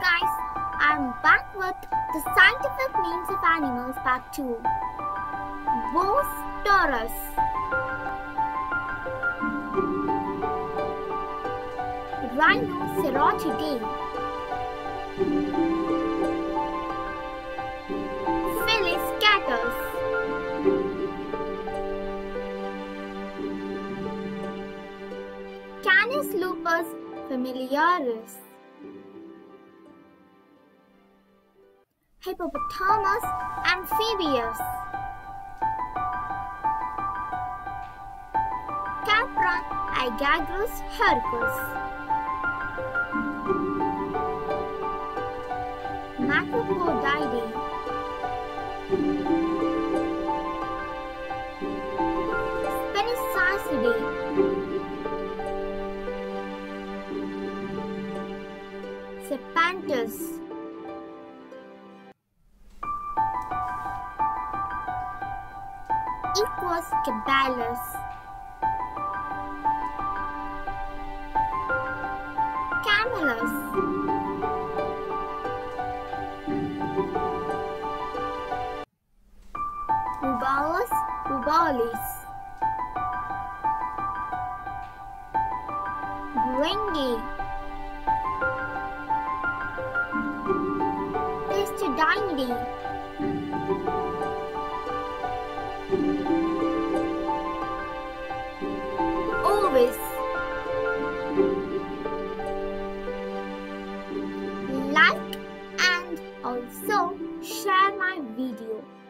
guys, I'm back with the scientific names of animals part 2. Bos Taurus. Rhinocerosidae. Felis Catus. Canis Lupus Familiaris. Hippopotamus amphibious. Igagrus Hercus. Macropodidae. Spinicicidae. Serpentes. Caballus Camelus. Ubalus Ubalis. Pistidae. Like and also share my video.